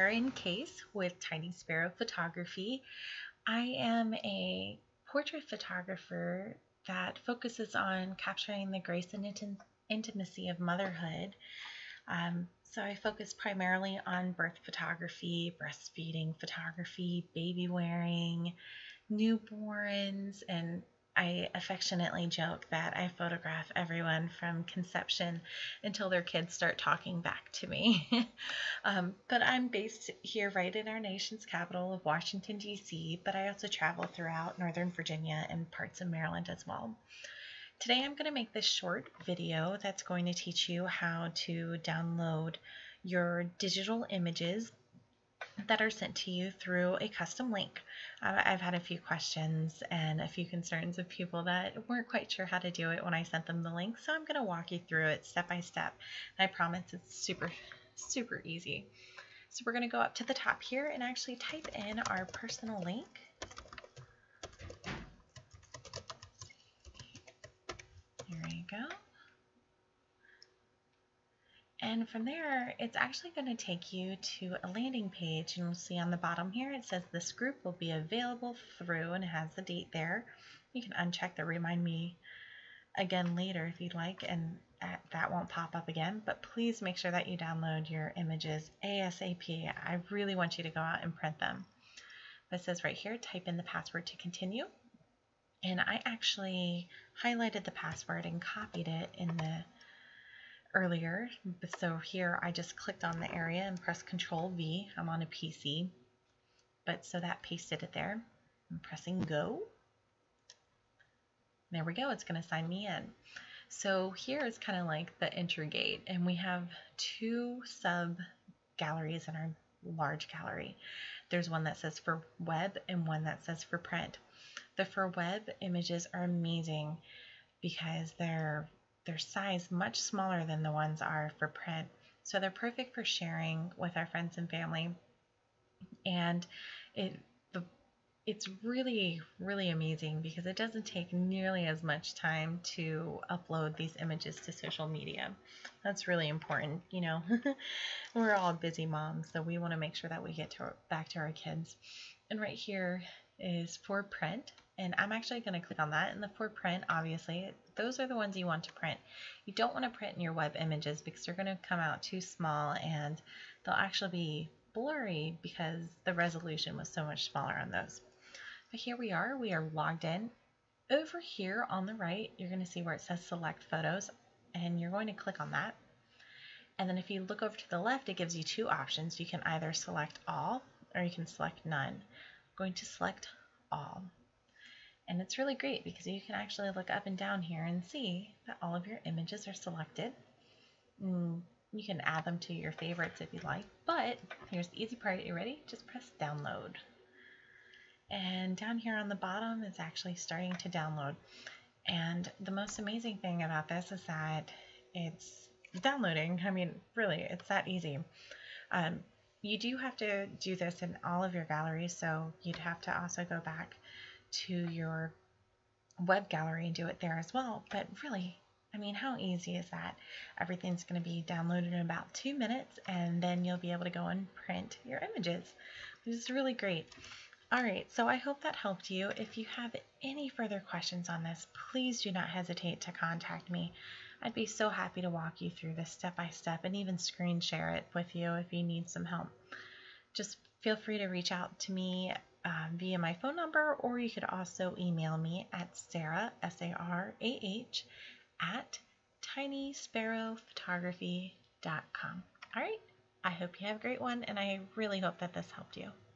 Erin Case with Tiny Sparrow Photography. I am a portrait photographer that focuses on capturing the grace and intimacy of motherhood. So I focus primarily on birth photography, breastfeeding photography, baby wearing, newborns, and I affectionately joke that I photograph everyone from conception until their kids start talking back to me. But I'm based here right in our nation's capital of Washington, DC, but I also travel throughout Northern Virginia and parts of Maryland as well. Today I'm going to make this short video that's going to teach you how to download your digital images that are sent to you through a custom link. I've had a few questions and a few concerns of people that weren't quite sure how to do it when I sent them the link, so I'm going to walk you through it step by step. And I promise it's super easy. So we're going to go up to the top here and actually type in our personal link. There you go. And from there, it's actually going to take you to a landing page, and we'll see on the bottom here it says this group will be available through, and it has the date there. You can uncheck the remind me again later if you'd like, and that won't pop up again, but please make sure that you download your images ASAP. I really want you to go out and print them. But it says right here, type in the password to continue, and I actually highlighted the password and copied it in the earlier, so here I just clicked on the area and pressed Control V. I'm on a PC, but so that pasted it there. I'm pressing go. There we go, it's going to sign me in. So here is kind of like the entry gate, and we have two sub galleries in our large gallery. There's one that says for web and one that says for print. The for web images are amazing because their size much smaller than the ones are for print, so they're perfect for sharing with our friends and family, and it's really amazing because it doesn't take nearly as much time to upload these images to social media. That's really important, you know. We're all busy moms, so we want to make sure that we get back to our kids. And right here is for print, and I'm actually going to click on that. And the for print, obviously, those are the ones you want to print. You don't want to print in your web images because they're going to come out too small and they'll actually be blurry because the resolution was so much smaller on those. But here we are logged in. Over here on the right, you're going to see where it says select photos, and you're going to click on that. And then if you look over to the left, it gives you two options. You can either select all or you can select none. Going to select all, and it's really great because you can actually look up and down here and see that all of your images are selected. You can add them to your favorites if you like, but here's the easy part. Are you ready? Just press download, and down here on the bottom it's actually starting to download. And the most amazing thing about this is that it's downloading. I mean, really, it's that easy. You do have to do this in all of your galleries, so you'd have to also go back to your web gallery and do it there as well. But really, I mean, how easy is that? Everything's going to be downloaded in about 2 minutes, and then you'll be able to go and print your images, which is really great. All right, so I hope that helped you. If you have any further questions on this, please do not hesitate to contact me. I'd be so happy to walk you through this step by step and even screen share it with you if you need some help. Just feel free to reach out to me via my phone number, or you could also email me at Sarah, S-A-R-A-H, at tinysparrowphotography.com. All right, I hope you have a great one, and I really hope that this helped you.